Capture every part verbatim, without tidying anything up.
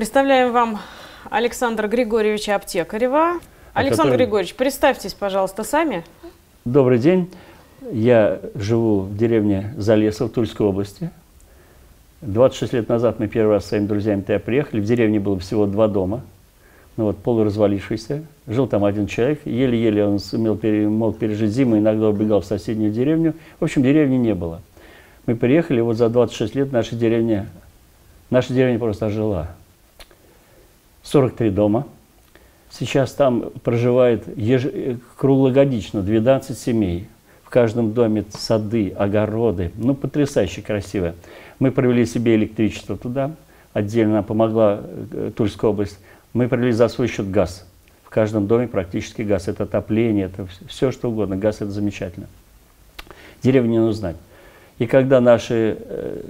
Представляем вам Александра Григорьевича Аптекарева. Александр который... Григорьевич, представьтесь, пожалуйста, сами. Добрый день. Я живу в деревне Залесово Тульской области. двадцать шесть лет назад мы первый раз с своими друзьями туда приехали. В деревне было всего два дома, ну вот, полуразвалившийся. Жил там один человек. Еле-еле он сумел, мог пережить зиму, иногда убегал в соседнюю деревню. В общем, деревни не было. Мы приехали, вот за двадцать шесть лет наша деревня, наша деревня просто ожила. сорок три дома. Сейчас там проживает еж... круглогодично двенадцать семей. В каждом доме сады, огороды. Ну, потрясающе красиво. Мы провели себе электричество туда. Отдельно нам помогла Тульская область. Мы провели за свой счет газ. В каждом доме практически газ. Это отопление, это все что угодно. Газ – это замечательно. Деревню не узнать. И когда наши э,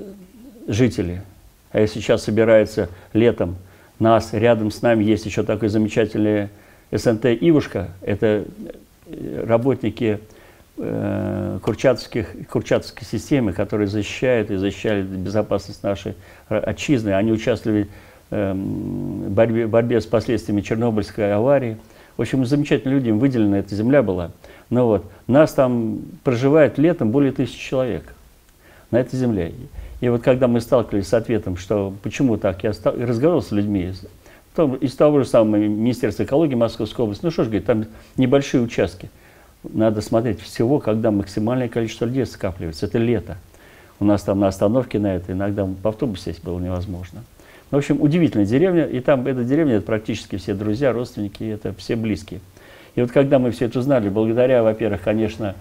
жители, а сейчас собираются летом, нас, рядом с нами есть еще такой замечательный СНТ «Ивушка». Это работники э, курчатских, курчатской системы, которые защищают и защищали безопасность нашей отчизны. Они участвовали э, в борьбе, борьбе с последствиями Чернобыльской аварии. В общем, замечательные люди, им выделена эта земля была. Но вот, нас там проживает летом более тысячи человек на этой земле. И вот когда мы сталкивались с ответом, что почему так, я стал, разговаривал с людьми потом, из того же самого Министерства экологии Московской области, ну что ж, говорит, там небольшие участки. Надо смотреть всего, когда максимальное количество людей скапливается. Это лето. У нас там на остановке на это иногда в автобус сесть было невозможно. Ну, в общем, удивительная деревня. И там эта деревня, это практически все друзья, родственники, это все близкие. И вот когда мы все это узнали, благодаря, во-первых, конечно,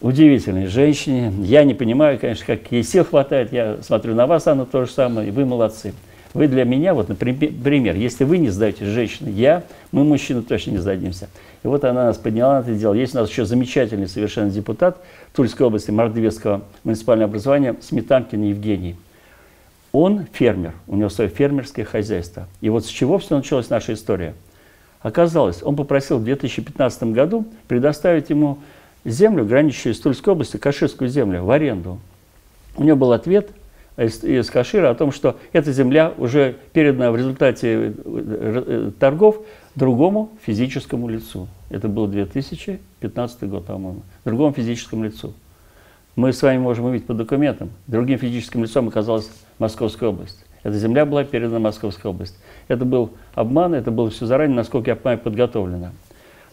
удивительной женщине. Я не понимаю, конечно, как ей сил хватает. Я смотрю на вас, Анна, то же самое, и вы молодцы. Вы для меня, вот, например, если вы не сдаетесь, женщина, я, мы, мужчины, точно не сдадимся. И вот она нас подняла на это дело. Есть у нас еще замечательный совершенно депутат Тульской области, Мордовецкого муниципального образования, Сметанкин Евгений. Он фермер, у него свое фермерское хозяйство. И вот с чего все началась наша история? Оказалось, он попросил в две тысячи пятнадцатом году предоставить ему землю, граничащую с Тульской областью, Каширскую землю, в аренду. У него был ответ из, из Кашира о том, что эта земля уже передана в результате торгов другому физическому лицу. Это был две тысячи пятнадцатый год, по-моему. Другому физическому лицу. Мы с вами можем увидеть по документам. Другим физическим лицом оказалась Московская область. Эта земля была передана Московской области. Это был обман, это было все заранее, насколько я понимаю, подготовлено.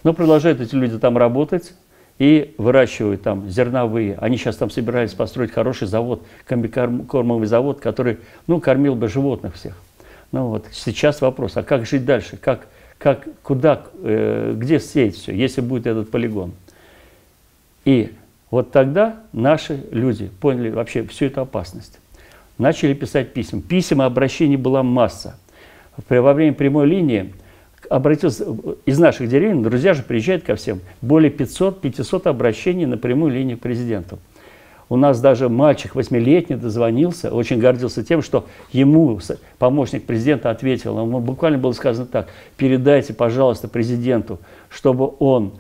Но продолжают эти люди там работать. И выращивают там зерновые. Они сейчас там собирались построить хороший завод, комбикормовый завод, который, ну, кормил бы животных всех. Ну вот, сейчас вопрос, а как жить дальше? Как, как, куда, э, где сеять все, если будет этот полигон? И вот тогда наши люди поняли вообще всю эту опасность. Начали писать письма. Письма обращений была масса. Во время прямой линии обратился из наших деревень, друзья же приезжают ко всем, более пятисот пятисот обращений на прямую линию к президенту. У нас даже мальчик восьмилетний дозвонился, очень гордился тем, что ему помощник президента ответил. Ему буквально было сказано так: передайте, пожалуйста, президенту, чтобы он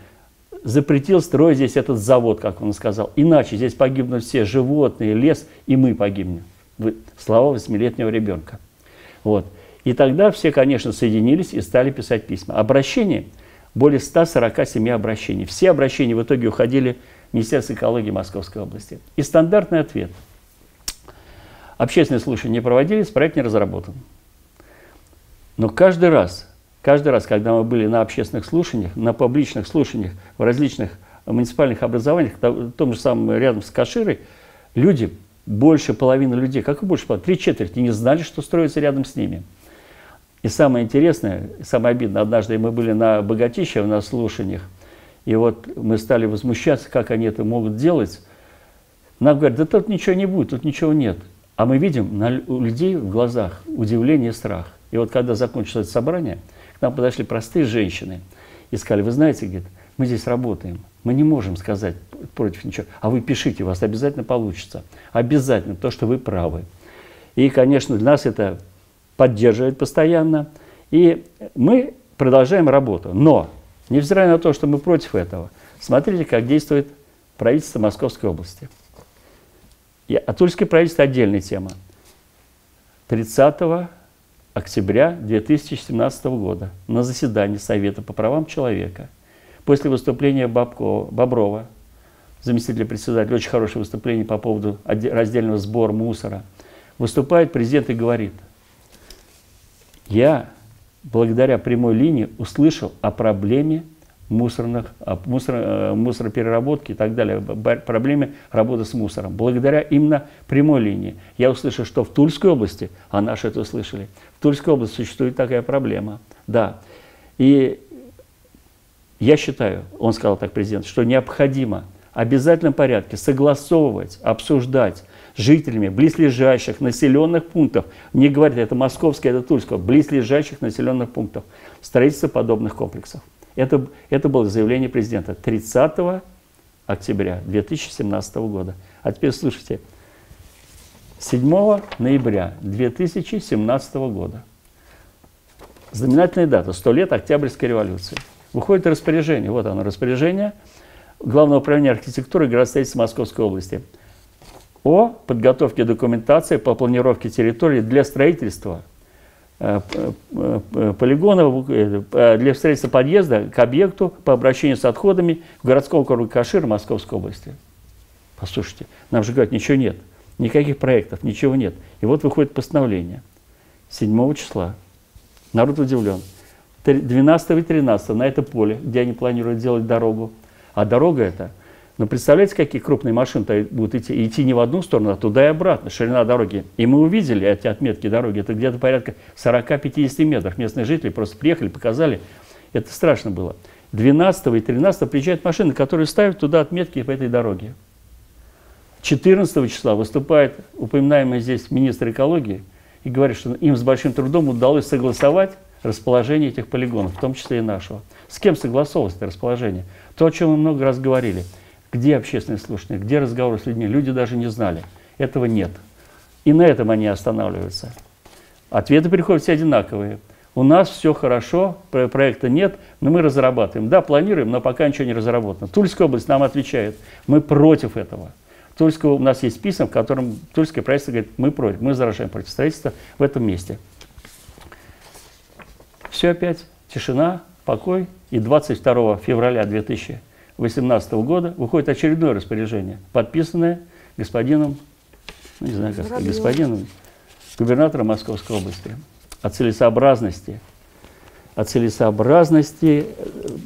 запретил строить здесь этот завод, как он сказал. Иначе здесь погибнут все животные, лес, и мы погибнем. Слова восьмилетнего ребенка. Вот. И тогда все, конечно, соединились и стали писать письма. Обращения, более ста сорока семи обращений. Все обращения в итоге уходили в Министерство экологии Московской области. И стандартный ответ. Общественные слушания не проводились, проект не разработан. Но каждый раз, каждый раз, когда мы были на общественных слушаниях, на публичных слушаниях, в различных муниципальных образованиях, в том же самом рядом с Каширой, люди, больше половины людей, как и больше половины, три четверти не знали, что строится рядом с ними. И самое интересное, самое обидное, однажды мы были на Богатищево, на слушаниях, и вот мы стали возмущаться, как они это могут делать. Нам говорят, да тут ничего не будет, тут ничего нет. А мы видим на, у людей в глазах удивление и страх. И вот когда закончилось это собрание, к нам подошли простые женщины и сказали, вы знаете, говорит, мы здесь работаем, мы не можем сказать против ничего, а вы пишите, у вас обязательно получится. Обязательно, то, что вы правы. И, конечно, для нас это поддерживает постоянно, и мы продолжаем работу. Но, невзирая на то, что мы против этого, смотрите, как действует правительство Московской области. И, а Тульское правительство – отдельная тема. тридцатого октября две тысячи семнадцатого года на заседании Совета по правам человека. После выступления Бабкова, Боброва, заместителя председателя, очень хорошее выступление по поводу раздельного сбора мусора, выступает президент и говорит: я благодаря прямой линии услышал о проблеме мусорных, о мусор, мусоропереработки и так далее, о проблеме работы с мусором. Благодаря именно прямой линии я услышал, что в Тульской области, а наши это услышали, в Тульской области существует такая проблема. Да. И я считаю, он сказал так, президент, что необходимо в обязательном порядке согласовывать, обсуждать с жителями близлежащих населенных пунктов, не говорит, это московское, это тульское, близлежащих населенных пунктов, строительство подобных комплексов. Это, это было заявление президента тридцатого октября две тысячи семнадцатого года. А теперь слушайте, седьмого ноября две тысячи семнадцатого года, знаменательная дата, сто лет Октябрьской революции, выходит распоряжение, вот оно, распоряжение Главного управления архитектуры и градостроительства Московской области о подготовке документации по планировке территории для строительства полигона, для строительства подъезда к объекту по обращению с отходами в городском округе Кашир Московской области. Послушайте, нам же говорят, ничего нет, никаких проектов, ничего нет. И вот выходит постановление седьмого числа. Народ удивлен. двенадцатого и тринадцатого на это поле, где они планируют делать дорогу, а дорога эта, ну, представляете, какие крупные машины будут идти? И идти не в одну сторону, а туда и обратно. Ширина дороги. И мы увидели эти отметки дороги. Это где-то порядка сорока-пятидесяти метров. Местные жители просто приехали, показали. Это страшно было. двенадцатого и тринадцатого приезжают машины, которые ставят туда отметки по этой дороге. четырнадцатого числа выступает упоминаемый здесь министр экологии и говорит, что им с большим трудом удалось согласовать расположение этих полигонов, в том числе и нашего. С кем согласовывалось это расположение? То, о чем мы много раз говорили. Где общественные слушания, где разговоры с людьми? Люди даже не знали. Этого нет. И на этом они останавливаются. Ответы приходят все одинаковые. У нас все хорошо, проекта нет, но мы разрабатываем. Да, планируем, но пока ничего не разработано. Тульская область нам отвечает, мы против этого. Тульская, у нас есть письма, в котором тульское правительство говорит, мы против, мы заражаем против строительства в этом месте. Все опять, тишина, покой. И двадцать второго февраля две тысячи восемнадцатого года выходит очередное распоряжение, подписанное господином, ну, не знаю, как сказать, господином губернатором Московской области о целесообразности, о целесообразности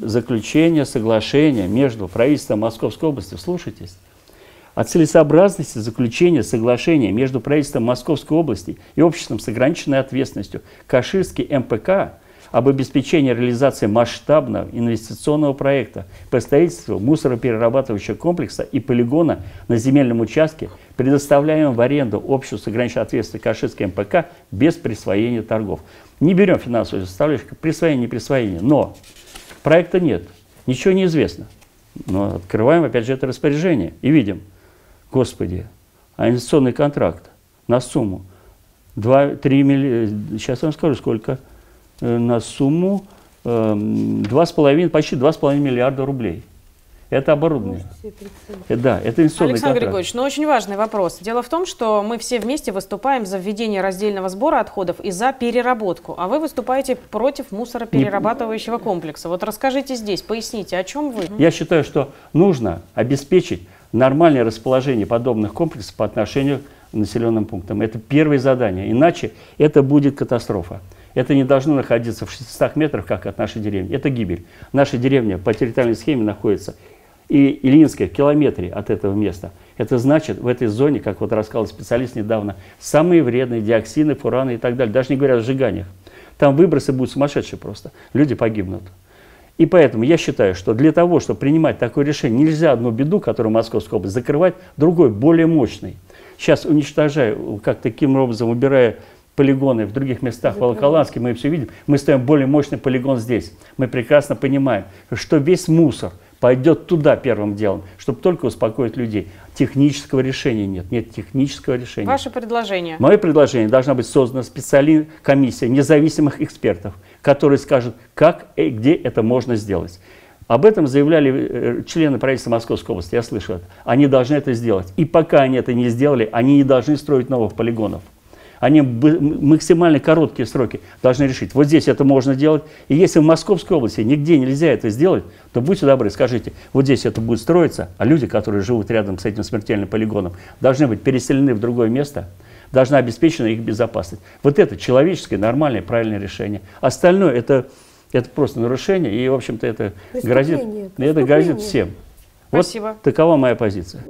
заключения соглашения между правительством Московской области, слушайтесь, о целесообразности заключения соглашения между правительством Московской области и обществом с ограниченной ответственностью Каширский МПК об обеспечении реализации масштабного инвестиционного проекта по строительству мусороперерабатывающего комплекса и полигона на земельном участке, предоставляемом в аренду обществу с ограниченной ответственностью Каширской МПК без присвоения торгов. Не берем финансовую составляющую, присвоение, не присвоение, но проекта нет, ничего не известно. Но открываем опять же это распоряжение и видим, господи, а инвестиционный контракт на сумму два-три миллиарда, сейчас я вам скажу сколько, на сумму два с половиной, почти два с половиной миллиарда рублей. Это оборудование. Да, это инвестиционный контракт. Александр Григорьевич, но очень важный вопрос. Дело в том, что мы все вместе выступаем за введение раздельного сбора отходов и за переработку, а вы выступаете против мусороперерабатывающего комплекса. Вот расскажите здесь, поясните, о чем вы? Я считаю, что нужно обеспечить нормальное расположение подобных комплексов по отношению к населенным пунктам. Это первое задание, иначе это будет катастрофа. Это не должно находиться в шестистах метрах, как от нашей деревни. Это гибель. Наша деревня по территориальной схеме находится и Ильинская в километре от этого места. Это значит, в этой зоне, как вот рассказал специалист недавно, самые вредные диоксины, фураны и так далее. Даже не говоря о сжиганиях. Там выбросы будут сумасшедшие просто. Люди погибнут. И поэтому я считаю, что для того, чтобы принимать такое решение, нельзя одну беду, которую Московская область, закрывать другой, более мощной. Сейчас уничтожая, как таким образом убирая полигоны в других местах, в Волоколамске, мы все видим, мы ставим более мощный полигон здесь. Мы прекрасно понимаем, что весь мусор пойдет туда первым делом, чтобы только успокоить людей. Технического решения нет, нет технического решения. Ваше предложение? Мое предложение, должна быть создана специальная комиссия независимых экспертов, которые скажут, как и где это можно сделать. Об этом заявляли члены правительства Московской области, я слышал это. Они должны это сделать. И пока они это не сделали, они не должны строить новых полигонов. Они максимально короткие сроки должны решить. Вот здесь это можно делать. И если в Московской области нигде нельзя это сделать, то будьте добры, скажите, вот здесь это будет строиться, а люди, которые живут рядом с этим смертельным полигоном, должны быть переселены в другое место, должна обеспечена их безопасность. Вот это человеческое, нормальное, правильное решение. Остальное это, это просто нарушение, и, в общем-то, это грозит, это грозит всем. Спасибо. Вот такова моя позиция.